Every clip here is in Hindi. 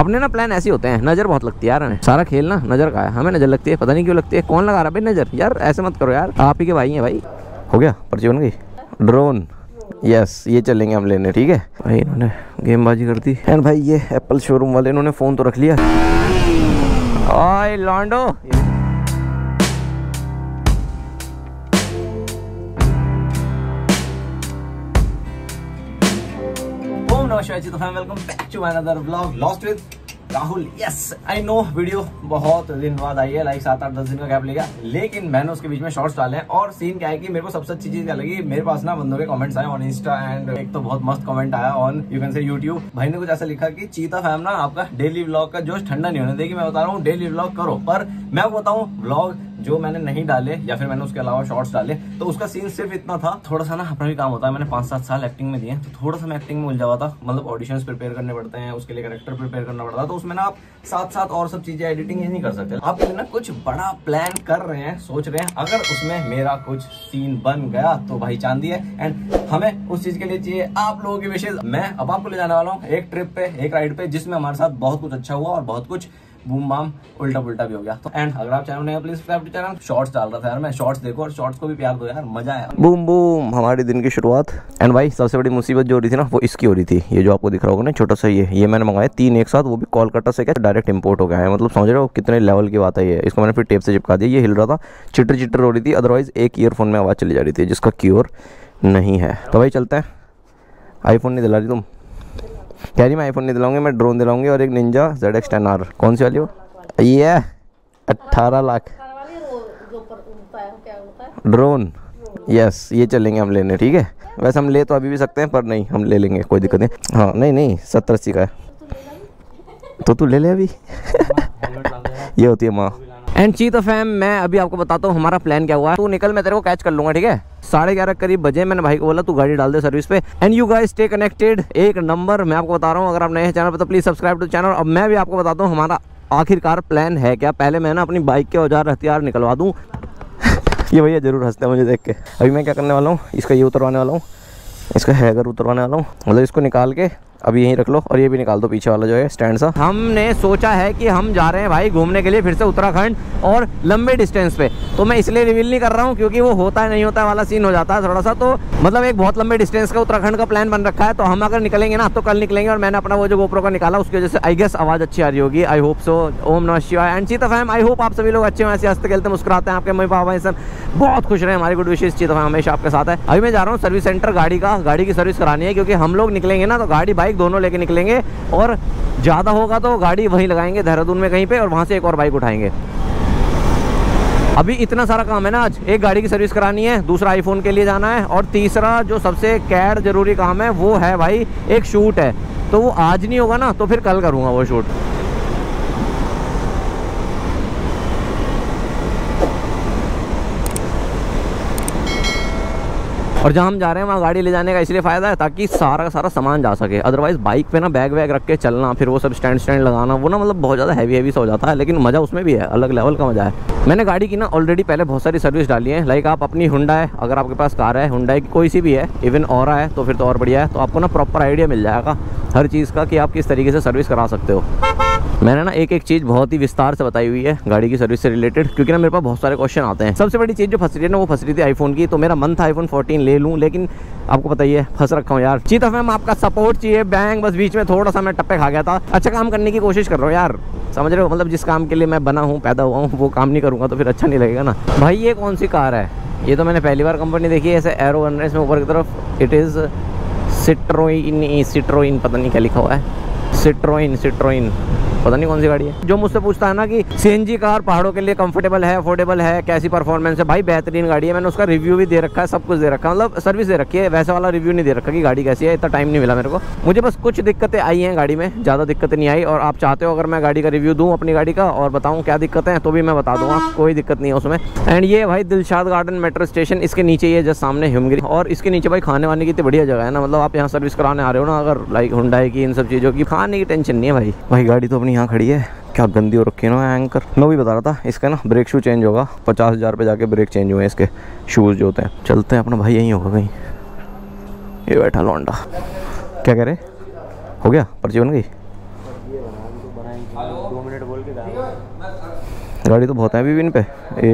अपने ना प्लान ऐसे होते हैं, नजर बहुत लगती है यार हमें। सारा खेल ना नजर का है, हमें नजर लगती है, पता नहीं क्यों लगती है। कौन लगा रहा भाई नजर? यार ऐसे मत करो यार, आप ही के भाई हैं भाई। हो गया पर्ची बन गई। ड्रोन यस, ये चलेंगे हम लेने। ठीक है भाई, इन्होंने गेमबाजी कर दी। एंड भाई ये एप्पल शोरूम वाले इन्होंने फोन तो रख लिया। ओए लॉन्डो, welcome back to my another vlog lost with Rahul. Yes I know, video बहुत दिन बाद आई है, लाइक 7-8-10 दिन का गैप लेगा, लेकिन मैंने उसके बीच में शॉर्ट्स डाले हैं। और सीन क्या है कि मेरे को सबसे अच्छी चीज क्या लगी, मेरे पास ना बंदों के कमेंट्स आए ऑन इंस्टा, एंड एक तो बहुत मस्त कमेंट आया on you can say YouTube. भाई ने कुछ ऐसा लिखा कि चीता फैम ना आपका डेली व्लॉग का जोश ठंडा नहीं होने देगी। मैं बता रहा हूँ डेली व्लॉग करो, पर मैं आपको बताऊँ व्लॉग जो मैंने नहीं डाले या फिर मैंने उसके अलावा शॉर्ट्स डाले, तो उसका सीन सिर्फ इतना था, थोड़ा सा ना अपना भी काम होता है। मैंने 5-7 साल एक्टिंग में दिए, तो थोड़ा सा मैं एक्टिंग में उलझा हुआ था। मतलब ऑडिशंस प्रिपेयर करने पड़ते हैं, उसके लिए कैरेक्टर प्रिपेयर करना पड़ता है, तो उसमें ना आप साथ और सब चीजें एडिटिंग नहीं कर सकते। आप ना कुछ बड़ा प्लान कर रहे हैं, सोच रहे हैं, अगर उसमें मेरा कुछ सीन बन गया तो भाई चांदी है। एंड हमें उस चीज के लिए चाहिए आप लोगों की विशेष। मैं अब आपको ले जाने वाला हूँ एक ट्रिप पे, एक राइड पे, जिसमें हमारे साथ बहुत कुछ अच्छा हुआ और बहुत कुछ बूम बाम उल्टा पुल्टा भी हो गया। तो एंड अगर आप चैनल नए हो please subscribe to channel. Shorts डाल रहा था यार मैं, शॉर्ट्स देखो और शॉर्ट्स को भी प्यार दो यार, मजा आया। बूम बूम हमारे दिन की शुरुआत। एंड भाई सबसे बड़ी मुसीबत जो हो रही थी ना, वो इसकी हो रही थी। ये जो आपको दिख रहा होगा ना छोटा सा, ये मैंने मंगाया 3 एक साथ, वो भी कोलकाता से, क्या डायरेक्ट इम्पोर्ट हो गया है। मतलब समझ रहे हो कितने लेवल की बात है ये। इसको मैंने फिर टेप से चिपका दिया, ये हिल रहा था, चिटर चिटर हो रही थी, अदरवाइज एक ईयरफोन में आवाज चली जा रही थी, जिसका क्योर नहीं है। तो भाई चलते हैं। आईफोन नहीं दिला रही तुम? कह रही मैं आईफोन नहीं दिलाऊंगी, मैं ड्रोन दिलाऊंगी और एक निंजा ZX-10R। कौन सी वाली हो ये? 18 लाख ड्रोन यस, ये चलेंगे हम लेने। ठीक है, वैसे हम ले तो अभी भी सकते हैं, पर नहीं हम ले लेंगे, कोई दिक्कत नहीं। हाँ नहीं 70-80 का है, तो तू ले ले अभी। ये होती है माँ। एंड चीता फैम मैं अभी आपको बताता हूँ हमारा प्लान क्या हुआ। तू निकल, मैं तेरे को कैच कर लूंगा। ठीक है, 11:30 करीब बजे मैंने भाई को बोला तू गाड़ी डाल दे सर्विस पे। And you guys stay connected, एक नंबर मैं आपको बता रहा हूँ। अगर आप नए हैं चैनल पर तो प्लीज सब्सक्राइब टू चैनल। अब मैं भी आपको बताता हूँ हमारा आखिरकार प्लान है क्या। पहले मैं ना अपनी बाइक के औजार हथियार निकलवा दूँ। ये भैया जरूर हंसते हैं मुझे देख के। अभी मैं क्या करने वाला हूँ, इसका ये उतरवाने वाला हूँ, इसका हैगर उतरवाने वाला हूँ। मतलब इसको निकाल के अभी यहीं रख लो, और ये भी निकाल दो पीछे वाला जो है स्टैंड सा। हमने सोचा है कि हम जा रहे हैं भाई घूमने के लिए फिर से उत्तराखंड, और लंबे डिस्टेंस पे। तो मैं इसलिए रिवील नहीं कर रहा हूँ क्योंकि वो होता है नहीं होता है वाला सीन हो जाता है थोड़ा सा। तो मतलब एक बहुत लंबे डिस्टेंस का उत्तराखंड का प्लान बन रखा है, तो हम अगर निकलेंगे ना तो कल निकलेंगे। और मैंने अपना वो जो GoPro का निकाला, उसकी वजह से आई गेस आवाज़ अच्छी आ रही होगी, आई होप सो। ओम नमः शिवाय। एंड चीता फैम आई होप आप सभी लोग अच्छे हैं, ऐसे हंसते खेलते मुस्कुराते हैं, आपके मम्मी पापा भाई बहुत खुश रहे। हमारी गुड विशेष, चीता फैम हमेशा आपके साथ है। अभी मैं जा रहा हूँ सर्विस सेंटर, गाड़ी की सर्विस करानी है, क्योंकि हम लोग निकलेंगे ना तो गाड़ी बाइक दोनों लेके निकलेंगे, और ज़्यादा होगा तो गाड़ी वहीं लगाएंगे देहरादून में कहीं पे, और वहाँ से एक और बाइक उठाएंगे। अभी इतना सारा काम है ना आज, एक गाड़ी की सर्विस करानी है, दूसरा आईफोन के लिए जाना है, और तीसरा जो सबसे कैड जरूरी काम है वो है भाई एक शूट है। तो वो आज नहीं होगा ना तो फिर कल करूँगा वो शूट। और जहाँ हम जा रहे हैं वहाँ गाड़ी ले जाने का इसलिए फ़ायदा है, ताकि सारा का सारा सामान जा सके। अदरवाइज़ बाइक पे ना बैग वैग रख के चलना, फिर वो सब स्टैंड लगाना, वो ना मतलब बहुत ज़्यादा हैवी सा हो जाता है। लेकिन मज़ा उसमें भी है, अलग लेवल का मज़ा है। मैंने गाड़ी की ना ऑलरेडी पहले बहुत सारी सर्विस डाली है। लाइक आप अपनी हुंडा है, अगर आपके पास कार है, हुंडा की कोई सी भी है, इवन औरा है, तो फिर तो और बढ़िया है। तो आपको ना प्रॉपर आइडिया मिल जाएगा हर चीज़ का कि आप किस तरीके से सर्विस करा सकते हो। मैंने ना एक चीज़ बहुत ही विस्तार से बताई हुई है गाड़ी की सर्विस से रिलेटेड, क्योंकि ना मेरे पास बहुत सारे क्वेश्चन आते हैं। सबसे बड़ी चीज़ जो फंस रही है ना, वो फंस रही थी आईफोन की। तो मेरा मन था आईफोन 14 ले लूँ, लेकिन आपको पता ही है फंस रखा हूँ यार। चीता फैम आपका सपोर्ट चाहिए बैंग, बस बीच में थोड़ा सा मैं टप्पे खा गया था। अच्छा काम करने की कोशिश कर रहा हूँ यार, समझ रहे हो, मतलब जिस काम के लिए मैं बना हूँ, पैदा हुआ हूँ, वो काम नहीं करूँगा तो फिर अच्छा नहीं लगेगा ना। भाई ये कौन सी कार है? ये तो मैंने पहली बार कंपनी देखी है, ऐसे एरो बन रहे हैं इसमें ऊपर की तरफ। इट इज़ सिट्रोइन, पता नहीं क्या लिखा हुआ है, सिट्रोइन पता नहीं कौन सी गाड़ी है। जो मुझसे पूछता है ना कि CNG कार पहाड़ों के लिए कंफर्टेबल है, अफोर्डेबल है, कैसी परफॉर्मेंस है, भाई बेहतरीन गाड़ी है। मैंने उसका रिव्यू भी दे रखा है, सब कुछ दे रखा है, मतलब सर्विस दे रखी है। वैसे वाला रिव्यू नहीं दे रखा कि गाड़ी कैसी है, इतना टाइम नहीं मिला मेरे को। मुझे बस कुछ दिक्कतें आई हैं गाड़ी में, ज़्यादा दिक्कतें नहीं आई। और आप चाहते हो अगर मैं गाड़ी का रिव्यू दूँ अपनी गाड़ी का और बताऊँ क्या दिक्कतें हैं, तो भी मैं बता दूँगा, कोई दिक्कत नहीं है उसमें। एंड ये भाई दिलशाद गार्डन मेट्रो स्टेशन, इसके नीचे ये जस्ट सामने हिमगिरी, और इसके नीचे भाई खाने वाने की इतनी बढ़िया जगह है ना, मतलब आप यहाँ सर्विस कराने आ रहे हो ना, अगर लाइक हुंडाई की इन सब चीज़ों की खाने की टेंशन नहीं है भाई। भाई गाड़ी तो यहाँ खड़ी है, क्या गंदी हो रखी है ना एंकर। मैं भी बता रहा था इसका ना ब्रेक शू चेंज होगा, 50,000 पे जाके ब्रेक चेंज हुए इसके शूज़ जो होते हैं। चलते हैं, अपना भाई यहीं होगा कहीं। ये बैठा लौंडा, क्या कह रहे? हो गया पर्ची बन गई। गाड़ी तो बहुत है अभी भी इन पे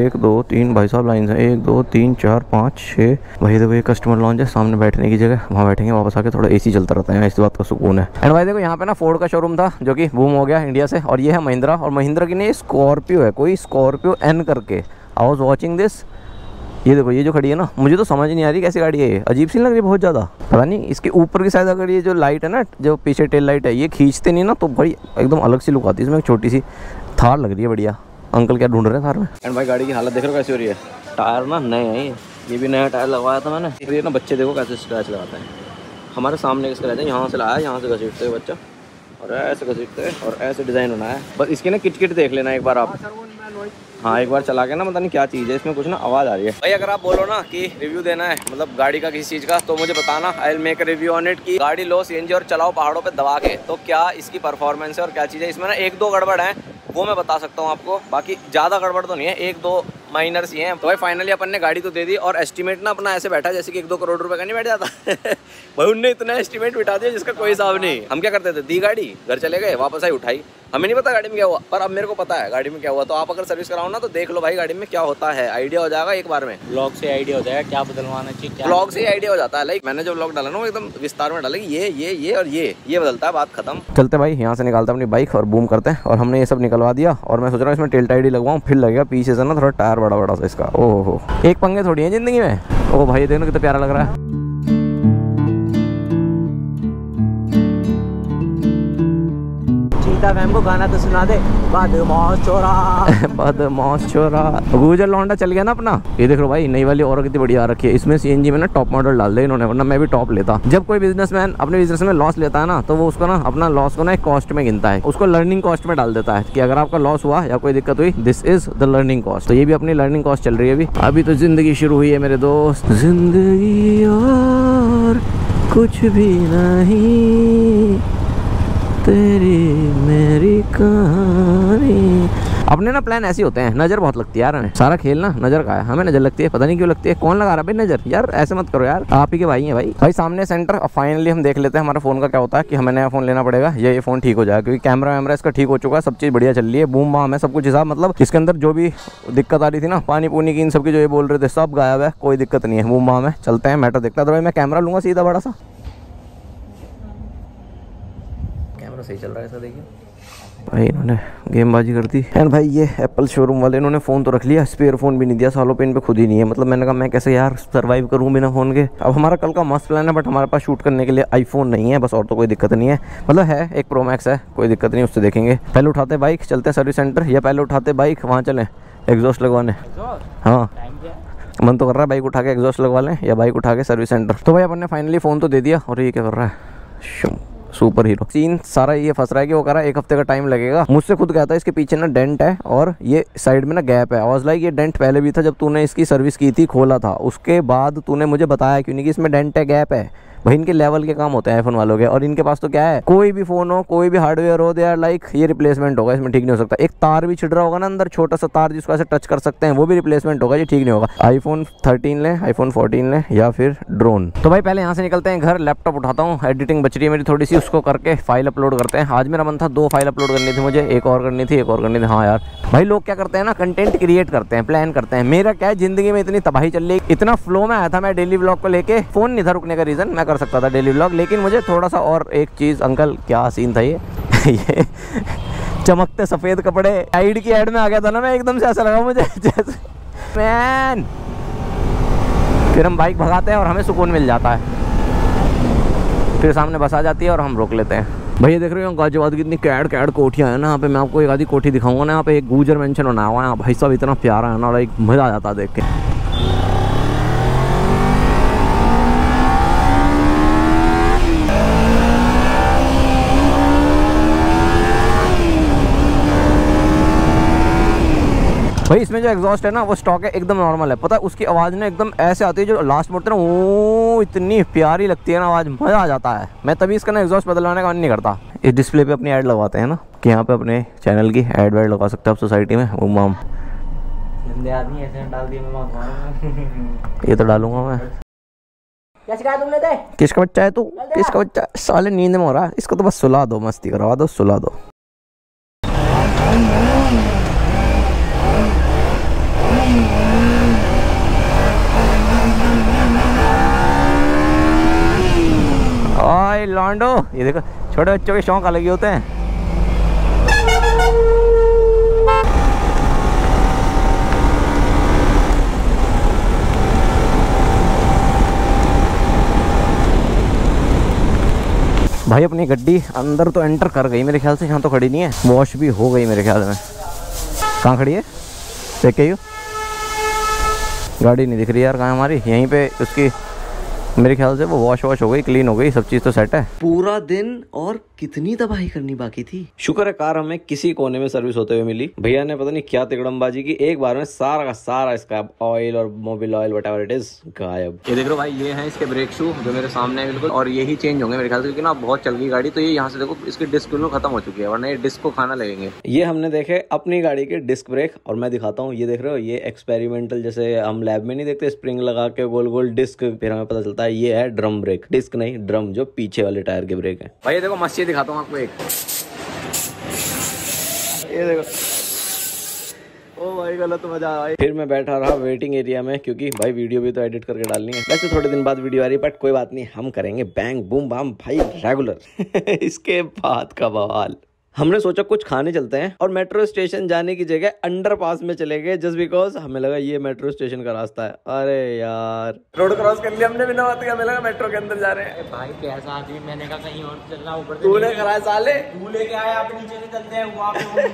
1 2 3 भाई साहब लाइन है 1 2 3 4 5 6। वही देखो ये कस्टमर लॉन्च है, सामने बैठने की जगह, वहाँ बैठेंगे, वापस आके थोड़ा एसी चलता रहता है, इस बात का सुकून है। एंड भाई देखो यहाँ पे ना फोर्ड का शोरूम था जो कि बूम हो गया इंडिया से, और ये है महिंद्रा, और महिंद्रा की नहीं स्कॉर्पियो है, कोई स्कॉर्पियो एन करके। आई वॉज वॉचिंग दिस, ये देखो ये जो खड़ी है ना, मुझे तो समझ नहीं आ रही कैसी गाड़ी है ये, अजीब सी लग रही है बहुत ज़्यादा, पता नहीं। इसके ऊपर की शायद अगर ये जो लाइट है ना, जो पीछे टेल लाइट है, ये खींचते नहीं ना तो भाई एकदम अलग सी लुक आती है इसमें। एक छोटी सी थार लग रही है, बढ़िया। अंकल क्या ढूंढ रहे हैं थार में। एंड भाई गाड़ी की हालत देख रहे हो कैसी हो रही है। टायर ना नए हैं, ये भी नया टायर लगवाया था मैंने। ये ना बच्चे देखो कैसे स्क्रैच लगाते हैं, हमारे सामने स्क्रैच है, यहाँ से लाया, यहाँ से घसीटते हैं बच्चा, और ऐसे घसीटते हैं, और ऐसे डिज़ाइन बनाया। बस इसकी ना किट किट देख लेना एक बार आप, हाँ एक बार चला के ना, पता नहीं क्या चीज़ है इसमें, कुछ ना आवाज़ आ रही है। भाई अगर आप बोलो ना कि रिव्यू देना है मतलब गाड़ी का किसी चीज़ का, तो मुझे बताना, I will make review on it कि गाड़ी लो सीएनजी और चलाओ पहाड़ों पे दबा के, तो क्या इसकी परफॉर्मेंस है और क्या चीज़ है। इसमें ना 1-2 गड़बड़ है वो मैं बता सकता हूँ आपको, बाकी ज़्यादा गड़बड़ तो नहीं है, 1-2 माइनर्स ही हैं। तो भाई फाइनली अपन ने गाड़ी तो दे दी, और एस्टीमेट ना अपना ऐसे बैठा जैसे कि 1-2 करोड़ रुपए का नहीं बैठ जाता भाई उनने इतना एस्टीमेट बिठा दिया जिसका कोई हिसाब नहीं। हम क्या करते थे, दी गाड़ी, घर चले गए, वापस आई, उठाई, हमें नहीं पता गाड़ी में क्या हुआ, पर अब मेरे को पता है गाड़ी में क्या हुआ। तो आप अगर सर्विस कराओ ना तो देख लो भाई गाड़ी में क्या होता है, आइडिया हो जाएगा एक बार में। ब्लॉग से आइडिया हो जाएगा क्या बदलवाना चाहिए, ब्लॉग से आइडिया हो जाता है। लाइक मैंने जो ब्लॉग डाला ना वो एकदम विस्तार में डाला, ये और ये बदलता है, बात खत्म। चलते भाई यहाँ से निकालते अपनी बाइक और बूम करते हैं, और हमने ये सब निकलवा दिया। और मैं सोच रहा हूँ इसमें टेल टाइडी लगवाऊँ, फिर लगेगा पीछे से ना थोड़ा टायर बड़ा बड़ा सा इसका। ओहो, एक पंगे थोड़ी है जिंदगी में। ओ भाई देखो कितना प्यारा लग रहा है। मैम को गाना तो सुना दे, बदमाश छोरा बदमाश छोरा। गुजर लौंडा चल गया ना अपना। ये देख लो भाई नई वाली और कितनी बढ़िया आ रखी है। इसमें सीएनजी में ना टॉप मॉडल डाल दे इन्होंने, वरना मैं भी टॉप लेता। जब कोई बिजनेसमैन अपने बिजनेस में लॉस लेता है ना, तो वो उसको ना अपना लॉस को ना एक कॉस्ट में गिनता है, उसको लर्निंग कॉस्ट में डाल देता है कि अगर आपका लॉस हुआ या कोई दिक्कत हुई, this is the learning cost. तो ये भी अपनी लर्निंग कॉस्ट चल रही है अभी। अभी तो जिंदगी शुरू हुई है मेरे दोस्त, जिंदगी और कुछ भी नहीं, तेरी मेरी कहानी। अपने ना प्लान ऐसे होते हैं, नज़र बहुत लगती है यार हमें, सारा खेल ना नज़र का है, हमें नज़र लगती है, पता नहीं क्यों लगती है। कौन लगा रहा है भाई नज़र, यार ऐसे मत करो यार, आप ही के भाई हैं भाई। भाई सामने सेंटर, और फाइनली हम देख लेते हैं हमारा फ़ोन का क्या होता है, कि हमें नया फ़ोन लेना पड़ेगा, ये फ़ोन ठीक हो जाएगा, क्योंकि कैमरा वैमरा इसका ठीक हो चुका है, सब चीज़ बढ़िया चल रही है, बूम बाम है सब कुछ हिसाब। मतलब इसके अंदर जो भी दिक्कत आ रही थी ना, पानी पूनी की, इन सब की जो ये बोल रहे थे, सब गायब है, कोई दिक्कत नहीं है, बूम बाम है। चलते हैं मैटर देखता है। तो भाई मैं कैमरा लूँगा सीधा बड़ा सा, सही चल रहा है इसका, देखिए भाई इन्होंने गेमबाजी कर दी। एंड भाई ये एप्पल शोरूम वाले इन्होंने फ़ोन तो रख लिया, स्पेयर फ़ोन भी नहीं दिया सालों पे, इन पे खुद ही नहीं है। मतलब मैंने कहा मैं कैसे यार सर्वाइव करूँ बिना फ़ोन के। अब हमारा कल का मस्त प्लान है, बट हमारे पास शूट करने के लिए आईफोन नहीं है बस, और तो कोई दिक्कत नहीं है। मतलब है, एक प्रोमैक्स है, कोई दिक्कत नहीं, उससे देखेंगे। पहले उठाते बाइक, चलते हैं सर्विस सेंटर, या पहले उठाते बाइक वहाँ चलें एग्जॉस्ट लगवाने। हाँ मन तो कर रहा है बाइक उठा के एग्जॉस्ट लगवा लें, या बाइक उठा के सर्विस सेंटर। तो भाई अपन ने फाइनली फ़ोन तो दे दिया, और ये क्या कर रहा है सुपर हीरो सीन सारा ये फंस रहा है कि वो कर रहा है। 1 हफ्ते का टाइम लगेगा, मुझसे खुद कहता है इसके पीछे ना डेंट है और ये साइड में ना गैप है। और लाइक ये डेंट पहले भी था, जब तूने इसकी सर्विस की थी, खोला था, उसके बाद तूने मुझे बताया क्यों नहीं कि इसमें डेंट है, गैप है। भाई इनके लेवल के काम होते हैं आईफोन वालों के, और इनके पास तो क्या है, कोई भी फ़ोन हो, कोई भी हार्डवेयर हो, दे आर लाइक ये रिप्लेसमेंट होगा, इसमें ठीक नहीं हो सकता। एक तार भी छिड़ रहा होगा ना अंदर, छोटा सा तार जिसको ऐसे टच कर सकते हैं, वो भी रिप्लेसमेंट होगा, ये ठीक नहीं होगा। आईफोन 13 लें, आईफोन 14 लें, या फिर ड्रोन। तो भाई पहले यहाँ से निकलते हैं घर, लैपटॉप उठाता हूँ, एडिटिंग बच रही है मेरी थोड़ी सी, उसको करके फाइल अपलोड करते हैं। आज मेरा मन था 2 फाइल अपलोड करनी थी मुझे, एक और करनी थी। हाँ यार भाई लोग क्या करते हैं ना, कंटेंट क्रिएट करते हैं, प्लान करते हैं। मेरा क्या है, जिंदगी में इतनी तबाही चल रही, इतना फ्लो में आया था मैं डेली व्लॉग को लेके, फ़ोन नहीं था रुकने का रीज़न, मैं सकता था डेली व्लॉग, लेकिन मुझे थोड़ा सा और एक चीज़। अंकल क्या सीन था ये चमकते सफ़ेद कपड़े, एड की एड में आ गया था ना मैं, एकदम से ऐसा लगा मुझे जैसे मैन। फिर हम बाइक भगाते हैं और हमें सुकून मिल जाता है, फिर सामने बस आ जाती है और हम रोक लेते हैं। भैया देख रहे हो गाजियाबाद की इतनी कैड कैड कोठियाँ हैं ना, यहाँ पे मैं आपको एक आधी कोठी दिखाऊंगा ना, यहाँ पे एक गुजर मेंशन बनाया हुआ है भाई साहब, इतना प्यारा है ना, और एक मज़ा आ जाता है देख के। भाई इसमें जो एग्जॉस्ट है ना वो स्टॉक है, एकदम नॉर्मल है, पता है उसकी आवाज़ ना एकदम ऐसे आती है जो लास्ट मोड़ते ना, वो इतनी प्यारी लगती है ना आवाज़, मज़ा आ जाता है। मैं तभी इसका ना एग्जॉस्ट बदलवाने का मन नहीं करता। इस डिस्प्ले पे अपनी ऐड लगवाते हैं ना, कि यहाँ पे अपने चैनल की ऐड वैड लगा सकते हो आप सोसाइटी में। वो माम आदमी ऐसे डाल दिया, ये तो डालूंगा मैं। किसका बच्चा है तू, किसका बच्चा साले, नींद में हो रहा है, इसको तो बस सुला दो, मस्ती करवा दो, सुला दो। लौंडो। ये देखो छोटे बच्चों के शौक अलग ही होते हैं। भाई अपनी गड्डी अंदर तो एंटर कर गई मेरे ख्याल से, यहाँ तो खड़ी नहीं है, वॉश भी हो गई मेरे ख्याल में। कहाँ खड़ी है देखे यू? गाड़ी नहीं दिख रही यार कहाँ हमारी, यहीं पे उसकी मेरे ख्याल से वो वॉश हो गई, क्लीन हो गई, सब चीज़ तो सेट है। पूरा दिन और कितनी तबाही करनी बाकी थी। शुक्र है कार हमें किसी कोने में सर्विस होते हुए मिली। भैया ने पता नहीं क्या तिकड़मबाजी की, एक बार में सारा का सारा इसका ऑयल और mobil oil whatever it is गायब। ये देख लो भाई, ये हैं इसके ब्रेक शू जो मेरे सामने है बिल्कुल, और यही चेंज होंगे मेरे ख्याल से क्योंकि ना बहुत चल गई गाड़ी। तो ये यहाँ से देखो इसकी डिस्क बिल्कुल खत्म हो चुकी है, वरना ये डिस्क को खाना लगेंगे। ये हमने देखे अपनी गाड़ी के डिस्क ब्रेक, और मैं दिखाता हूँ, ये देख रहे हो, ये एक्सपेरिमेंटल जैसे हम लैब में नहीं देखते स्प्रिंग लगा के गोल गोल डिस्क, फिर हमें पता चलता है ये है ड्रम ब्रेक। डिस्क नहीं, ड्रम, जो पीछे वाले टायर के ब्रेक है। भाई देखो मस्त दिखाता हूँ आपको एक, ये देखो, ओ भाई गलत मजा आया। फिर मैं बैठा रहा वेटिंग एरिया में क्योंकि भाई वीडियो भी तो एडिट करके डालनी है। वैसे थोड़े दिन बाद वीडियो आ रही है बट कोई बात नहीं, हम करेंगे बैंग बूम बाम भाई रेगुलर। इसके बाद का बवाल, हमने सोचा कुछ खाने चलते हैं और मेट्रो स्टेशन जाने की जगह अंडरपास में चले गए, जस्ट बिकॉज हमें लगा ये मेट्रो स्टेशन का रास्ता है। अरे यार रोड क्रॉस कर लिया हमने बिना बात के, हमें लगा मेट्रो के अंदर जा रहे हैं। भाई कैसा आदमी, मैंने कहा कहीं और चलना, ऊपर तूने कराया साले, तू लेके आया, आप नीचे निकलते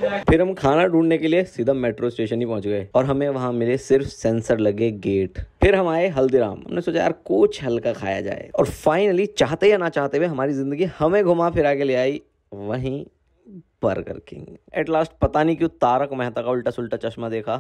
हैं। फिर हम खाना ढूंढने के लिए सीधा मेट्रो स्टेशन ही पहुंच गए और हमें वहाँ मिले सिर्फ सेंसर लगे गेट। फिर हम आए हल्दीराम, हमने सोचा यार कुछ हल्का खाया जाए, और फाइनली चाहते या ना चाहते हुए हमारी जिंदगी हमें घुमा फिरा के ले आई वहीं बर्गर किंग। एट लास्ट पता नहीं क्यों तारक मेहता का उल्टा सुल्टा चश्मा देखा,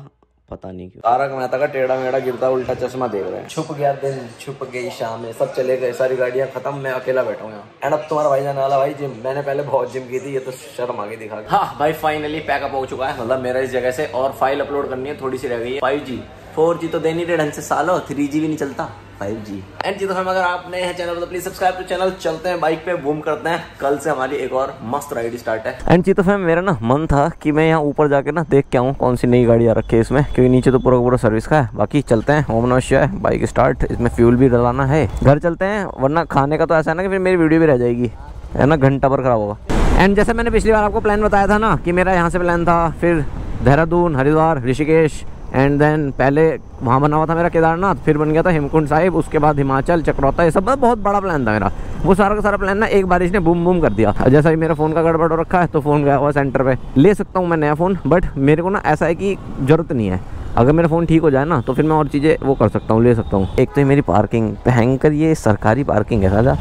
पता नहीं क्यों तारक मेहता का टेढ़ा मेढ़ा गिरता उल्टा चश्मा देख रहे हैं। छुप गया दिन, छुप गई शाम, सब चले गए, सारी गाड़ियां खत्म, मैं अकेला बैठा हूं। एंड अब तुम्हारा भाई जाने वाला भाई जिम, मैंने पहले बहुत जिम की थी, ये तो शर्म आगे दिखा। हाँ भाई फाइनली पैकअप हो चुका है, मतलब मेरा इस जगह से, और फाइल अपलोड करनी है, थोड़ी सी रह गई है। 5G 4G तो देनी ढंग से सालो, 3G भी नहीं चलता, 5G। एंड जी तो हम, अगर आप नए हैं चैनल तो प्लीज सब्सक्राइब टू चैनल। चलते हैं बाइक पे, बूम करते हैं, कल से हमारी एक और मस्त राइड स्टार्ट है। एंड जी तो फैम, मेरा ना मन था कि मैं यहाँ ऊपर जाके ना देख के आऊँ कौन सी नई गाड़ी आ रखी है इसमें, क्योंकि नीचे तो पूरा पूरा सर्विस का है। बाकी चलते हैं, ओम नमः शिवाय, बाइक स्टार्ट। इसमें फ्यूल भी डलाना है, घर चलते हैं, वरना खाने का तो ऐसा है ना कि फिर मेरी वीडियो भी रह जाएगी, है ना, घंटा भर खराब होगा। एंड जैसे मैंने पिछली बार आपको प्लान बताया था ना कि मेरा यहाँ से प्लान था, फिर देहरादून, हरिद्वार, ऋषिकेश, एंड देन पहले वहाँ बना हुआ था मेरा केदारनाथ, फिर बन गया था हेमकुंड साहिब, उसके बाद हिमाचल, चक्रौता, ये सब बहुत बड़ा प्लान था मेरा। वो सारा का सारा प्लान ना एक बारिश ने बूम बूम कर दिया। जैसा ही मेरा फ़ोन का गड़बड़ हो रखा है तो फ़ोन गया हुआ सेंटर पे, ले सकता हूँ मैं नया फ़ोन, बट मेरे को ना ऐसा है कि ज़रूरत नहीं है। अगर मेरा फ़ोन ठीक हो जाए ना तो फिर मैं और चीज़ें वो कर सकता हूँ, ले सकता हूँ। एक तो ये मेरी पार्किंग भयंकर, ये सरकारी पार्किंग है साला,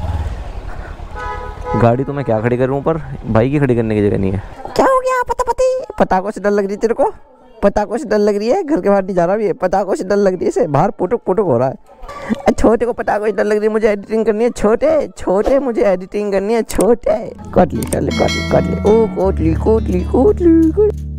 गाड़ी तो मैं क्या खड़ी करूँ ऊपर, बाइक ही खड़ी करने की जगह नहीं है। क्या हो गया पतापति, पताकों से डर लग रही तेरे को? पताकों से डर लग रही है? घर के बाहर नहीं जा रहा भी है, पताकों से डर लग रही है, से बाहर पुटुक पुटुक हो रहा है। छोटे को पताकों से डर लग रही है, मुझे एडिटिंग करनी है, छोटे छोटे मुझे एडिटिंग करनी है, छोटे कोटली कोटली कोटली कोटली ओ कोटली कोटली कोटली।